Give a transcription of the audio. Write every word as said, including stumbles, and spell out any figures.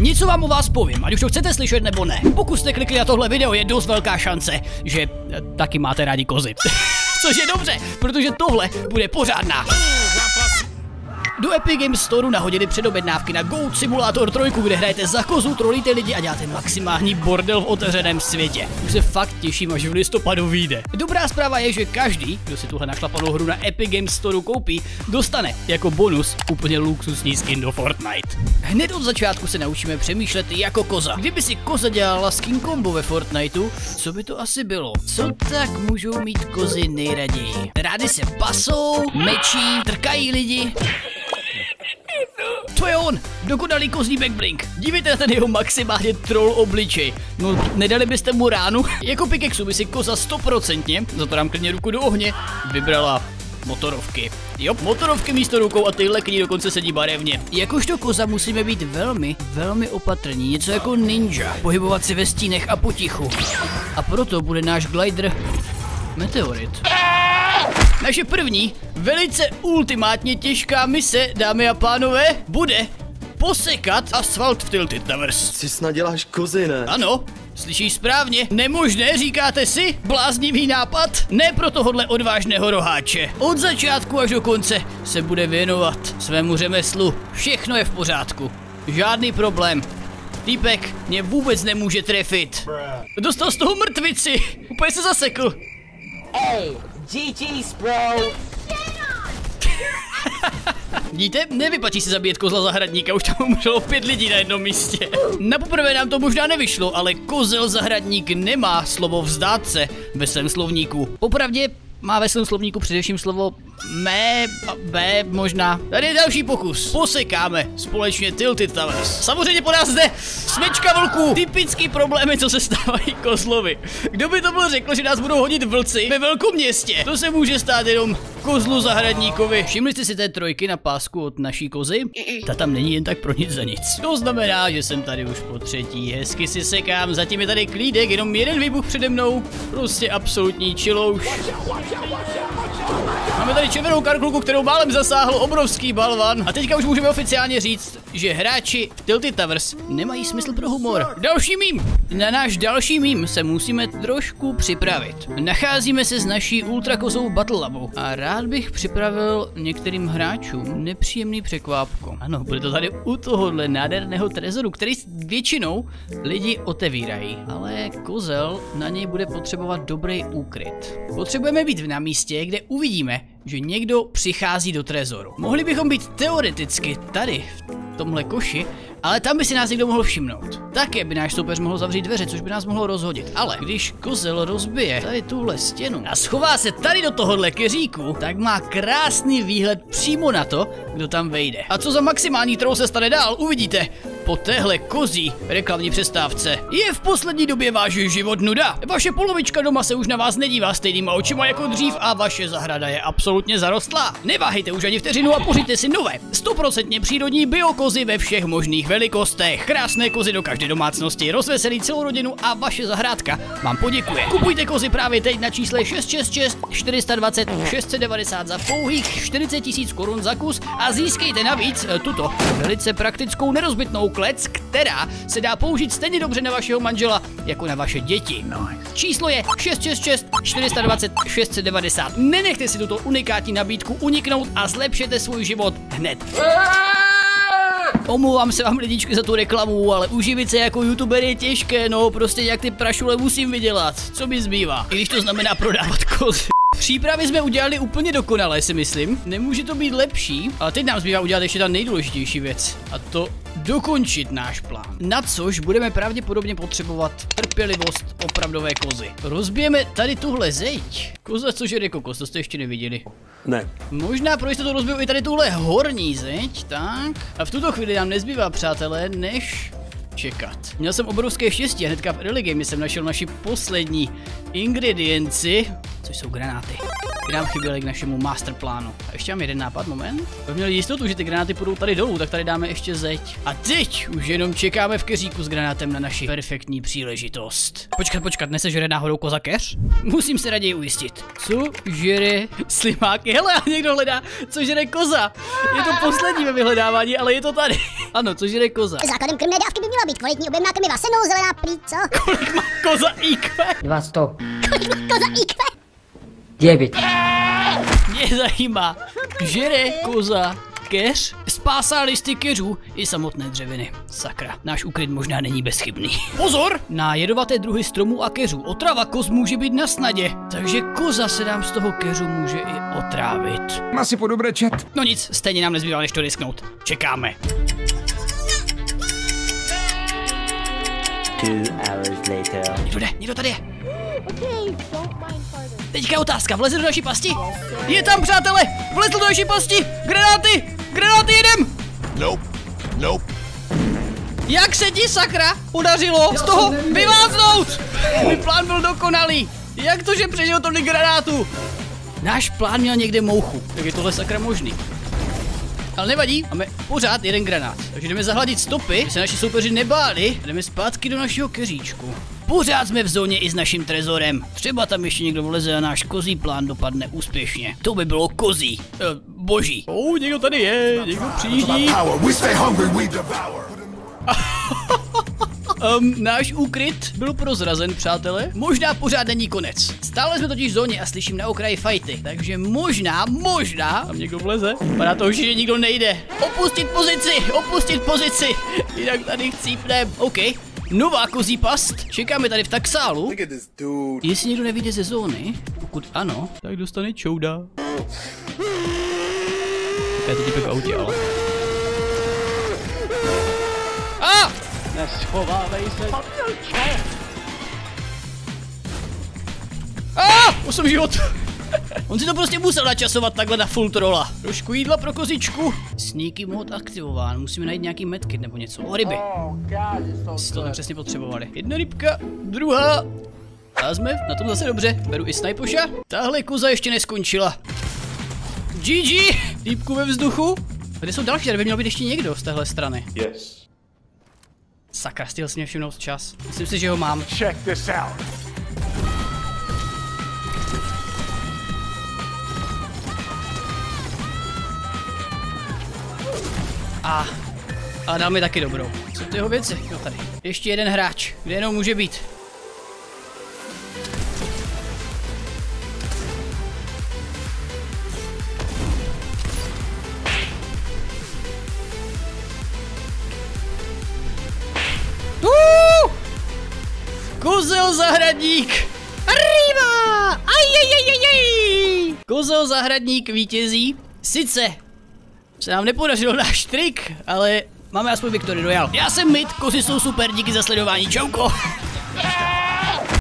Něco vám o vás povím, ať už to chcete slyšet nebo ne. Pokud jste klikli na tohle video, je dost velká šance, že taky máte rádi kozy. Což je dobře, protože tohle bude pořádná. Do Epic Games Store nahodili předobjednávky na Goat Simulator tři, kde hrajete za kozu, trolíte lidi a děláte maximální bordel v otevřeném světě. Už se fakt těším, až v listopadu vyjde. Dobrá zpráva je, že každý, kdo si tuhle našlapanou hru na Epic Games Store koupí, dostane jako bonus úplně luxusní skin do Fortnite. Hned od začátku se naučíme přemýšlet jako koza. Kdyby si koza dělala skin combo ve Fortniteu, co by to asi bylo? Co tak můžou mít kozy nejraději? Rádi se pasou, mečí, trkají lidi. To je on, dokonalý kozlí backblink. Dívejte na ten jeho maximálně troll obličej. No, nedali byste mu ránu? Jako pikexu by si koza stoprocentně, za to dám klidně ruku do ohně, vybrala motorovky. Jo, motorovky místo rukou a tyhle k ní dokonce sedí barevně. Jakožto koza musíme být velmi, velmi opatrní, něco jako ninja. Pohybovat si ve stínech a potichu. A proto bude náš glider meteorit. Naše první, velice ultimátně těžká mise, dámy a pánové, bude posekat asfalt v Tilted Towers. Si snad děláš kozy, ne? Ano, slyšíš správně. Nemožné, říkáte si? Bláznivý nápad? Ne pro tohohle odvážného roháče. Od začátku až do konce se bude věnovat svému řemeslu. Všechno je v pořádku. Žádný problém. Týpek mě vůbec nemůže trefit. Dostal z toho mrtvici. Úplně se zasekl. Ej! gé gé, bro! Vidíte, nevyplatí se zabíjet kozla zahradníka, už tam umřelo pět lidí na jednom místě. Na poprvé nám to možná nevyšlo, ale kozel zahradník nemá slovo vzdát se ve svém slovníku. Popravdě má ve svém slovníku především slovo mé a bé možná. Tady je další pokus. Posekáme společně Tilted Towers. Samozřejmě po nás jde smečka vlků. Typický problémy, co se stávají kozlovi. Kdo by to byl řekl, že nás budou hodit vlci ve velkém městě? To se může stát jenom kozlu zahradníkovi. Všimli jste si té trojky na pásku od naší kozy? Ta tam není jen tak pro nic za nic. To znamená, že jsem tady už po třetí. Hezky si sekám, zatím je tady klídek, jenom jeden výbuch přede mnou. Prostě absolutní čilouš. Máme tady červenou karkulku, kterou málem zasáhl obrovský balvan. A teďka už můžeme oficiálně říct, že hráči v Tilted Towers nemají smysl pro humor. Další mím! Na náš další mím se musíme trošku připravit. Nacházíme se s naší ultrakozou Battle Labu a rád bych připravil některým hráčům nepříjemný překvápko. Ano, bude to tady u tohohle nádherného trezoru, který většinou lidi otevírají. Ale kozel na něj bude potřebovat dobrý úkryt. Potřebujeme být na místě, kde uvidíme, že někdo přichází do trezoru. Mohli bychom být teoreticky tady, v tomhle koši, ale tam by si nás někdo mohl všimnout. Také by náš soupeř mohl zavřít dveře, což by nás mohlo rozhodit. Ale když kozel rozbije tady tuhle stěnu a schová se tady do tohohle keříku, tak má krásný výhled přímo na to, kdo tam vejde. A co za maximální troll se stane dál, uvidíte po téhle kozí reklamní přestávce. Je v poslední době váš život nuda. Vaše polovička doma se už na vás nedívá stejnýma očima jako dřív a vaše zahrada je absolutně zarostlá. Neváhejte už ani vteřinu a pořiďte si nové, stoprocentně přírodní biokozy ve všech možných velikostech. Krásné kozy do každé domácnosti, rozveselí celou rodinu a vaše zahrádka vám poděkuje. Kupujte kozy právě teď na čísle šest šest šest čtyři dva nula šest devět nula za pouhých čtyřicet tisíc korun za kus a získejte navíc tuto velice praktickou nerozbitnou klec, která se dá použít stejně dobře na vašeho manžela jako na vaše děti. Číslo je šest šest šest čtyři dva nula šest devět nula. Nenechte si tuto unikátní nabídku uniknout a zlepšete svůj život hned. Omlouvám se vám lidičky za tu reklamu, ale uživit se jako youtuber je těžké, no prostě jak ty prašule musím vydělat, co mi zbývá, i když to znamená prodávat kozy. Přípravy jsme udělali úplně dokonale, si myslím, nemůže to být lepší, ale teď nám zbývá udělat ještě ta nejdůležitější věc a to dokončit náš plán, na což budeme pravděpodobně potřebovat trpělivost opravdové kozy. Rozbijeme tady tuhle zeď. Koza, což je kokos, to jste ještě neviděli. Ne. Možná pro jistotu rozbiju i tady tuhle horní zeď, tak. A v tuto chvíli nám nezbývá, přátelé, než čekat. Měl jsem obrovské štěstí a hnedka v early game jsem našel naši poslední ingredienci, což jsou granáty. Ty nám chyběly k našemu masterplánu. A ještě mám jeden nápad, moment. Jsme měli jistotu, že ty granáty půjdou tady dolů, tak tady dáme ještě zeď. A teď už jenom čekáme v keříku s granátem na naši perfektní příležitost. Počkat, počkat, nesežere náhodou koza keř? Musím se raději ujistit. Co žere slimáky? Hele, někdo hledá, co žere koza. Je to poslední ve vyhledávání, ale je to tady. Ano, co žere koza. Základem krmné dávky by měla být kvalitní objemná krmiva, senou, zelená prý, co? Kolik má koza í kvé? dvě stě. Kolik má koza í kvé? devět. Mě zajímá, žere koza keř, spásá listy keřů i samotné dřeviny. Sakra, náš úkryt možná není bezchybný. Pozor! Na jedovaté druhy stromů a keřů otrava koz může být na snadě, takže koza se nám z toho keřu může i otrávit. Má si po dobré čet. No nic, stejně nám nezbývá, než to risknout. Čekáme. Někdo jde, někdo tady je. Teďka otázka, vleze do naší pasti? Je tam, přátelé, vlezl do naší pasti! Granáty, granáty, jedem! Nope, nope. Jak se ti, sakra, podařilo z toho vyváznout? Můj plán byl dokonalý. Jak to, že přežil tolik granátů? Náš plán měl někde mouchu, tak je tohle sakra možný. Ale nevadí, máme pořád jeden granát. Takže jdeme zahladit stopy, aby se naši soupeři nebáli. Jdeme zpátky do našeho keříčku. Pořád jsme v zóně i s naším trezorem. Třeba tam ještě někdo vleze a náš kozí plán dopadne úspěšně. To by bylo kozí. Eh, boží. Oh, někdo tady je, někdo přijíždí. Um, náš úkryt byl prozrazen, přátelé. Možná pořád není konec. Stále jsme totiž v zóně a slyším na okraji fajty. Takže možná, možná tam někdo vleze. Vypadá to už, že nikdo nejde. Opustit pozici, opustit pozici. Jinak tady chcípnem. OK. Nová kozí past. Čekáme tady v taxálu. Jestli někdo nevyjde ze zóny, pokud ano, tak dostane čouda. Tak to typek v autě, ale... Ah! Neschovávej se. Ah, osm život. On si to prostě musel načasovat takhle na full trolla. Trošku jídla pro kozičku. Sneaky mod aktivován, musíme najít nějaký medkit nebo něco. O, ryby. Jsi to tam přesně potřebovali. Jedna rybka, druhá. A jsme na tom zase dobře. Beru i snajpoša. Tahle koza ještě neskončila. gé gé. Rybku ve vzduchu. Kde jsou další? Tady by měl být ještě někdo z téhle strany. Yes. Sakra, stihl si mě všimnout čas. Myslím si, že ho mám. Check this out. A, a dal mi taky dobrou. Co ty jeho věci? No tady. Ještě jeden hráč. Kde jenom může být? Kozel zahradník! Arriba! Ajajajajaj! Kozel zahradník vítězí. Sice se nám nepodařilo náš trik, ale máme aspoň Victory Royale. Já jsem Myt, kozy jsou super, díky za sledování, čauko!